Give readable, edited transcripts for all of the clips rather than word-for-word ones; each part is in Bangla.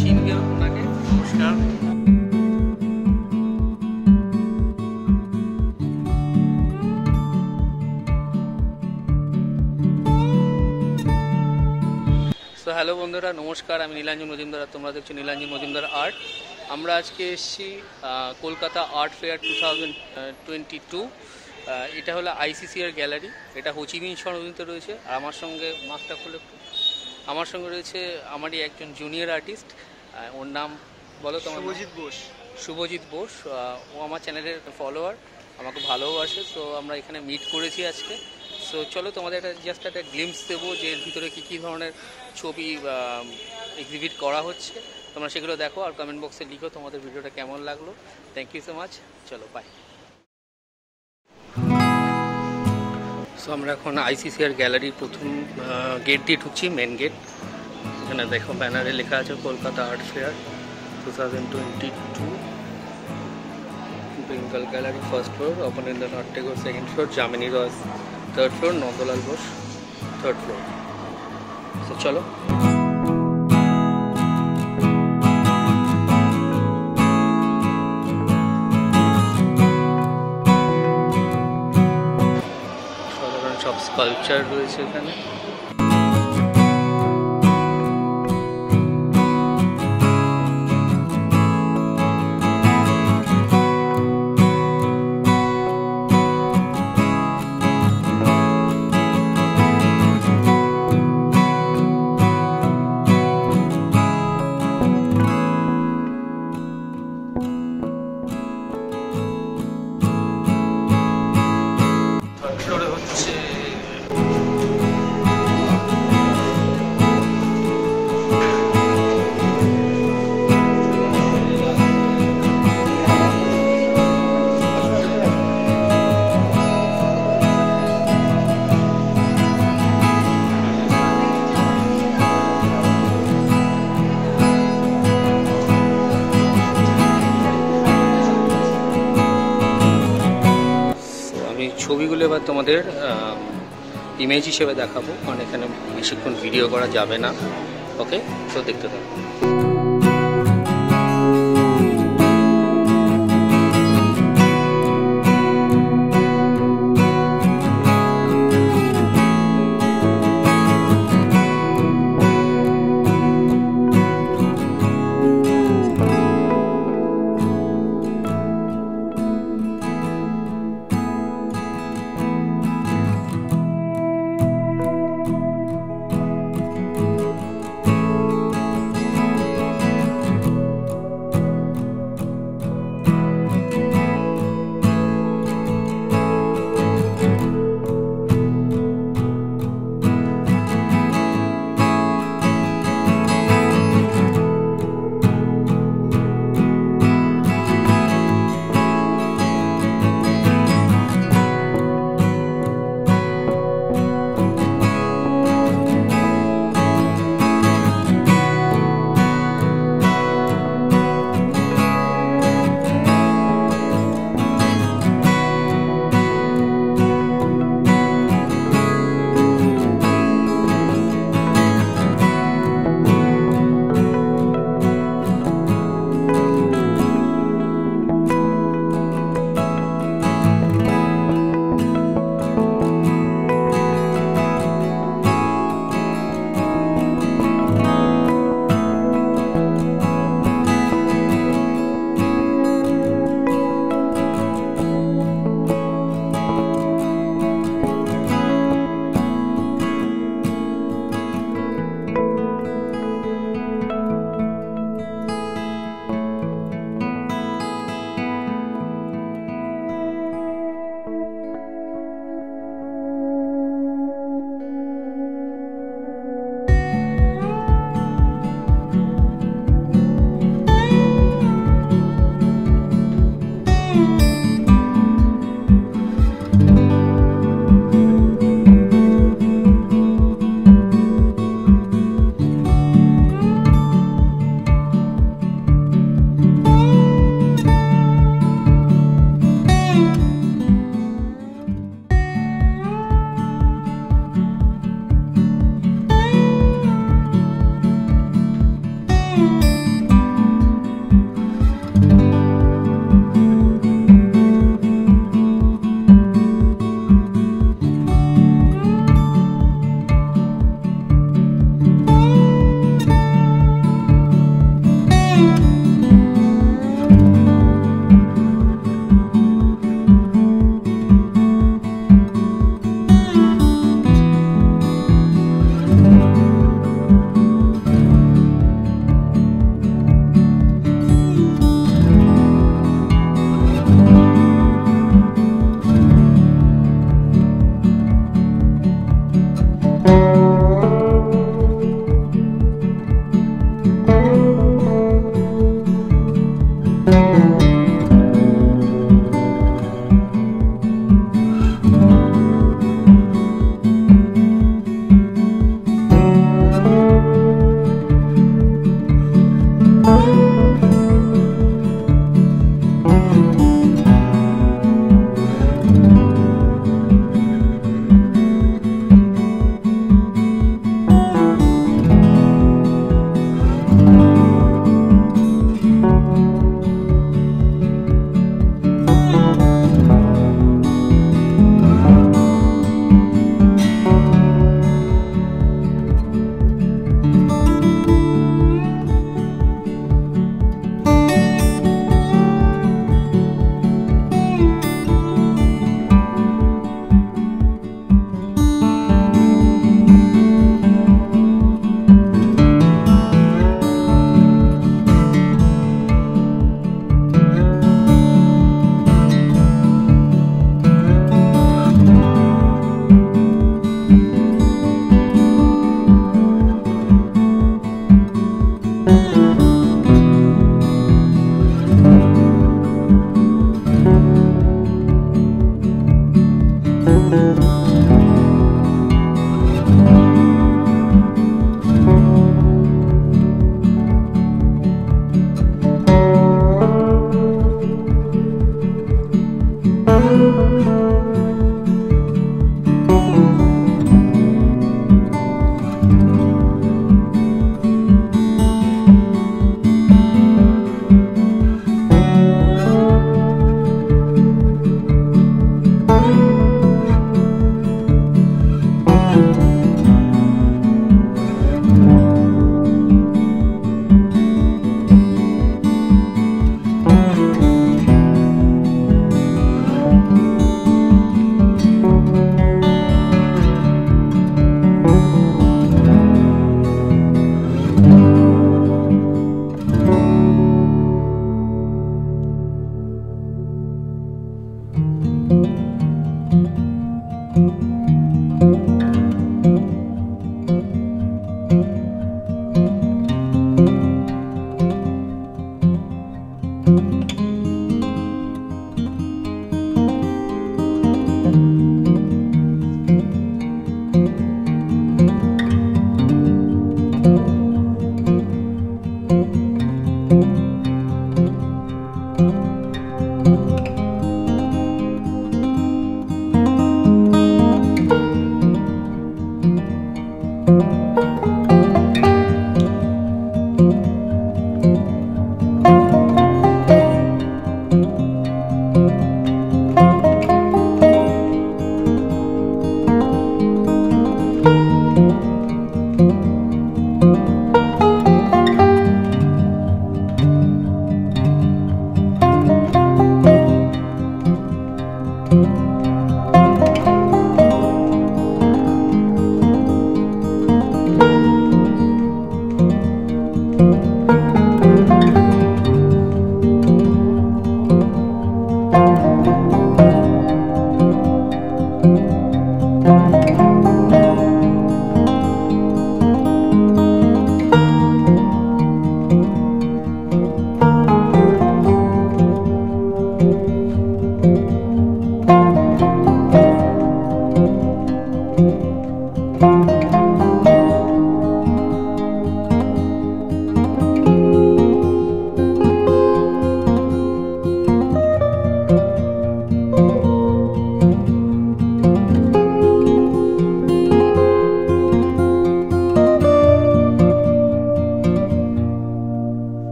छीन गया उनके। नमस्कार। হ্যালো বন্ধুরা, নমস্কার। আমি নীলাঞ্জন মজুমদার, তোমরা দেখছো নীলাঞ্জন মজুমদার আর্ট। আমরা আজকে এসেছি কলকাতা আর্ট ফেয়ার 2022। এটা হলো আইসিসিআর গ্যালারি, এটা হোচিমিন শহরে রয়েছে। আর আমার সঙ্গে মাস্টার খুলে আমার সঙ্গে রয়েছে আমারই একজন জুনিয়র আর্টিস্ট, ওর নাম বলো তোমার? শুভজিৎ বোস। ও আমার চ্যানেলের ফলোয়ার, আমাকে ভালোবাসে। তো আমরা এখানে মিট করেছি আজকে। তো চলো তোমাদের একটা জাস্ট একটা গ্লিম্পস দেবো যে এর ভিতরে কী কী ধরনের ছবি এক্সিবিট করা হচ্ছে। তোমরা সেগুলো দেখো আর কমেন্ট বক্সে লিখো তোমাদের ভিডিওটা কেমন লাগলো। Thank you so much. চলো বাই। সো আমরা এখন আইসিসিআর গ্যালারির প্রথম গেট দিয়ে ঢুকছি, মেন গেট। এখানে দেখো ব্যানারে লেখা আছে Kolkata art fair 2022, Pingal gallery first floor, Abanindranath Tagore second floor, Jamini Roy third floor, Nandalal Ghosh third floor. তো চলো। সাধারণ সব স্কাল্পচার রয়েছে এখানে। ছবিগুলো এবার তোমাদের ইমেজ হিসেবে দেখাবো, কারণ এখানে বেশিক্ষণ ভিডিও করা যাবে না। ওকে, তো দেখতে থাকো।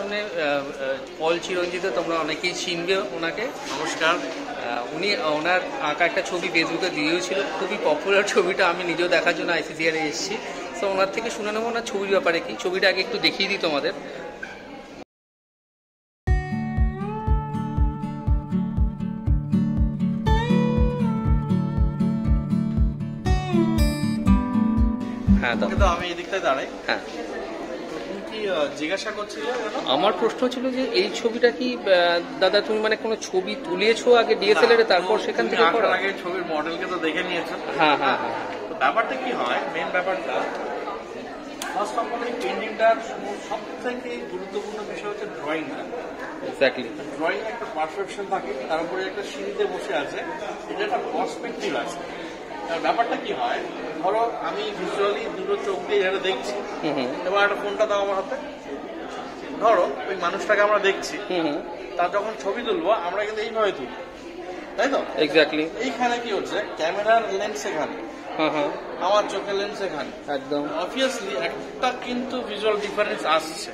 সামনে পল চিরঞ্জিত তোমরা অনেকেই চিনবে ওনাকে। নমস্কার। উনি ওনার আঁকা একটা ছবি ফেসবুকে দিয়েছিল, খুবই পপুলার ছবিটা। আমি নিজেও দেখার জন্য আইসিসিআরে এসেছি। সো ওনার থেকে শুনে নেবো ওনার ছবির ব্যাপারে কি। ছবিটা আগে একটু দেখিয়ে দিই তোমাদের। হ্যাঁ দাদা, আমি এই দিকটায় দাঁড়াই। হ্যাঁ, জিজ্ঞাসা করছিল, আমার প্রশ্ন ছিল যে এই ছবিটা কি দাদা তুমি মানে কোনো ছবি তুলেছো আগে ডিএসএলআর এ, তারপর সেখান থেকে করা? আগে ছবির মডেলকে তো দেখে নিয়েছো। হ্যাঁ হ্যাঁ হ্যাঁ। তো ব্যাপারটা কি হয়, মেইন ব্যাপারটা First of all, the changing that গুরুত্বপূর্ণ বিষয় হচ্ছে ড্রয়িং না এক্স্যাক্টলি ড্রয়িং একটা পারফেকশন থাকে তার উপরে একটা সিঁড়িতে বসে আছে এটা একটা পার্সপেক্টিভ আছে তার ব্যাপারটা কি হয় ধরো আমি ভিজুয়ালি দুটো চোখ দিয়ে এটা দেখছি এবার একটা ফোনটা দাও আমার হাতে ধরো ওই মানুষটাকে আমরা দেখছি তার যখন ছবি তুলবো আমরা কিন্তু এইভাবে তুলবো তাই তো এক্স্যাক্টলি এইখানে কি হচ্ছে ক্যামেরার লেন্স এখানে আমার চোখের লেন্স এখানে একদম অবভিয়াসলি একটা কিন্তু ভিজুয়াল ডিফারেন্স আসছে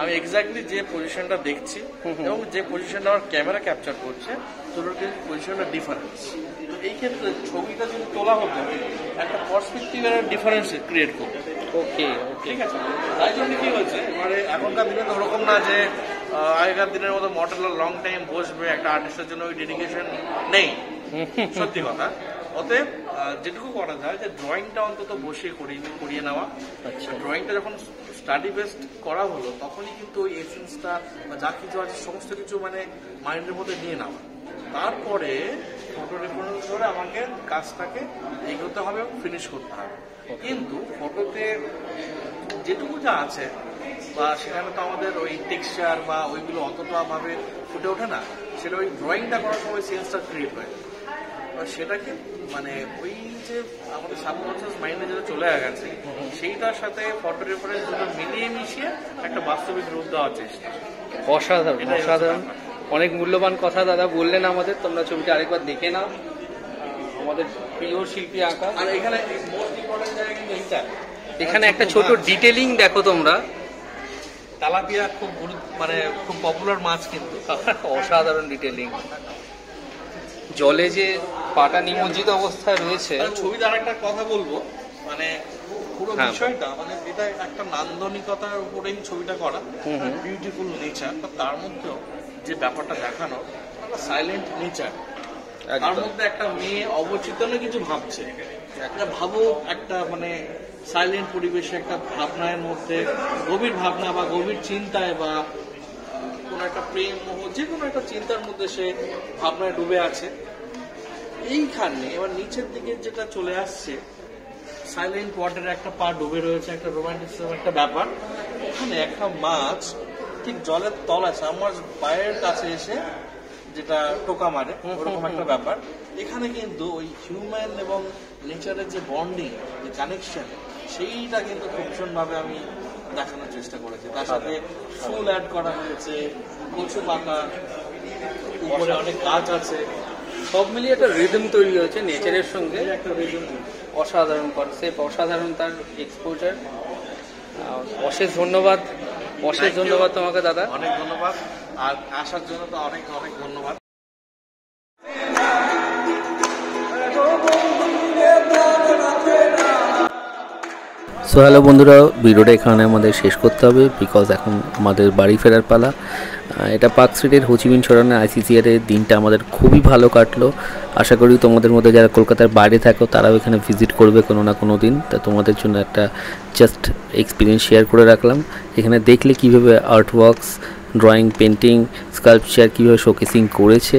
আমি এক্স্যাক্টলি যে পজিশনটা দেখছি এবং যে পজিশনটা আমার ক্যামেরা ক্যাপচার করছে দুটোর কিন্তু পজিশনটা ডিফারেন্স তো এই ক্ষেত্রে ছবিটা যদি তোলা হতো একটা পার্সপেক্টিভের ডিফারেন্স ক্রিয়েট করবে ওকে ঠিক আছে তাই জন্য কি হচ্ছে মানে এখনকার দিনে তো ওরকম না যে আগেকার দিনের মতো মডেলরা লং টাইম বসবে একটা আর্টিস্টের জন্য ওই ডেডিকেশন নেই সত্যি কথা অতএব যেটুকু করা যায় যে ড্রয়িংটা অন্তত বসে করিয়ে নেওয়া ড্রয়িংটা যখন স্টাডি বেসড করা হলো তখনই কিন্তু ওই এসেন্সটা বা যা কিছু আছে সমস্ত কিছু মানে মাইন্ডের মধ্যে নিয়ে নেওয়া তারপরে ফটো রেফারেন্স ধরে আমাকে কাজটাকে এগোতে হবে এবং ফিনিশ করতে হবে কিন্তু ফটোতে যেটুকু যা আছে বা সেখানে তো আমাদের ওই টেক্সচার বা ওইগুলো অতটা ভাবে ফুটে ওঠে না সেটা ওই ড্রয়িংটা করার সময় সেন্সটা ক্রিয়েট হয় সেটাকে মানে ওই যে আমাদের সাবকনসিয়াস মাইন্ডে যেটা চলে গেছে সেইটার সাথে ফটো রেফারেন্স দুটো মিলিয়ে মিশিয়ে একটা বাস্তবিক রূপ দেওয়ার চেষ্টা অসাধারণ অসাধারণ অনেক মূল্যবান কথা দাদা বললেন আমাদের তোমরা ছবিটা আরেকবার দেখে নাও আমাদের প্রিয় শিল্পী আঁকা আর এখানে মোস্ট ইম্পর্টেন্ট জায়গা কিন্তু এইটা এখানে একটা ছোট ডিটেলিং দেখো তোমরা তালাপিয়া খুব মানে খুব পপুলার মাছ কিন্তু অসাধারণ ডিটেলিং জলে যে পাটা নিমজ্জিত অবস্থায় রয়েছে ছবিতে আর একটা কথা বলবো মানে পুরো বিষয়টা মানে এটা একটা নান্দনিকতার উপরেই ছবিটা করা বিউটিফুল নেচার তার মধ্যেও যে ব্যাপারটা দেখানো একটা সাইলেন্ট নেচার তার মধ্যে একটা মেয়ে অবচেতনে কিছু ভাবছে একটা ভাবুক একটা মানে সাইলেন্ট পরিবেশে একটা ভাবনার মধ্যে গভীর ভাবনা বা গভীর চিন্তায় বা কোনো একটা প্রেম মোহ যে কোনো একটা চিন্তার মধ্যে সে ভাবনায় ডুবে আছে এইখানে এবার নিচের দিকে যেটা চলে আসছে সাইলেন্ট ওয়াটারে একটা পা ডুবে রয়েছে একটা রোমান্টিসিজম একটা ব্যাপার ওখানে একটা মাছ ঠিক জলের তলায় সামার পায়ের কাছে এসে যেটা টোকা মারে ওরকম একটা ব্যাপার এখানে কিন্তু ওই হিউম্যান এবং নেচারের যে বন্ডিং যে কানেকশন সেইটা কিন্তু ভীষণ ভাবে আমি দেখানোর চেষ্টা করেছি তার সাথে ফুল অ্যাড করা হয়েছে কচু পাতা উপরে অনেক গাছ আছে সব মিলিয়ে একটা রিদম তৈরি হয়েছে নেচারের সঙ্গে একটা রিদম অসাধারণ কনসেপ্ট অসাধারণ তার এক্সপোজার অশেষ ধন্যবাদ তোমাকে দাদা অনেক ধন্যবাদ আর আসার জন্য তো অনেক অনেক ধন্যবাদ সো হ্যালো বন্ধুরা ভিডিওটা এখানে আমাদের শেষ করতে হবে বিকজ এখন আমাদের বাড়ি ফেরার পালা এটা পার্ক স্ট্রিটের হোচিমিন ছড়ানো আইসিসিআর এর দিনটা আমাদের খুবই ভালো কাটলো আশা করি তোমাদের মধ্যে যারা কলকাতার বাইরে থাকো তারাও এখানে ভিজিট করবে কোনো না কোনো দিন তা তোমাদের জন্য একটা জাস্ট এক্সপিরিয়েন্স শেয়ার করে রাখলাম এখানে দেখলে কীভাবে আর্টওয়ার্কস ড্রয়িং পেন্টিং স্কাল্পচার কীভাবে শোকেসিং করেছে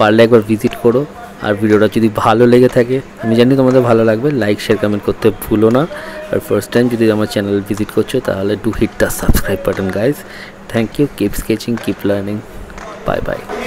পারলে একবার ভিজিট করো আর ভিডিওটা যদি ভালো লেগে থাকে আমি জানি তোমাদের ভালো লাগবে লাইক শেয়ার কমেন্ট করতে ভুলো না আর ফার্স্ট টাইম যদি আমার চ্যানেল ভিজিট করছো তাহলে do hit the subscribe button guys thank you keep sketching keep learning bye by